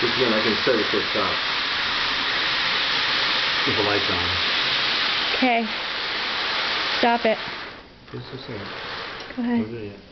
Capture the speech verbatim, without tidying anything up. Just again, I can set it to a stop. Keep the lights on. Okay. Stop it. Go ahead.